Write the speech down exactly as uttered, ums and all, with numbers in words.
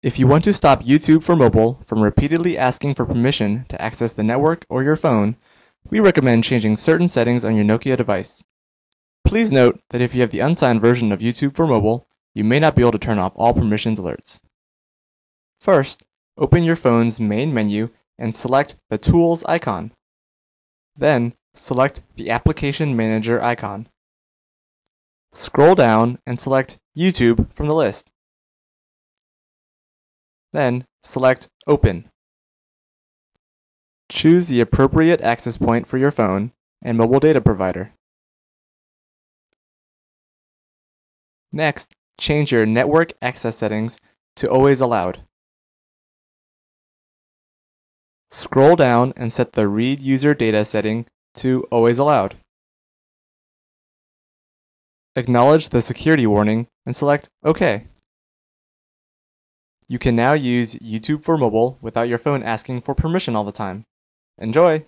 If you want to stop YouTube for mobile from repeatedly asking for permission to access the network or your phone, we recommend changing certain settings on your Nokia device. Please note that if you have the unsigned version of YouTube for mobile, you may not be able to turn off all permissions alerts. First, open your phone's main menu and select the Tools icon. Then, select the Application Manager icon. Scroll down and select YouTube from the list. Then, select Open. Choose the appropriate access point for your phone and mobile data provider. Next, change your network access settings to Always Allowed. Scroll down and set the Read User Data setting to Always Allowed. Acknowledge the security warning and select OK. You can now use YouTube for mobile without your phone asking for permission all the time. Enjoy!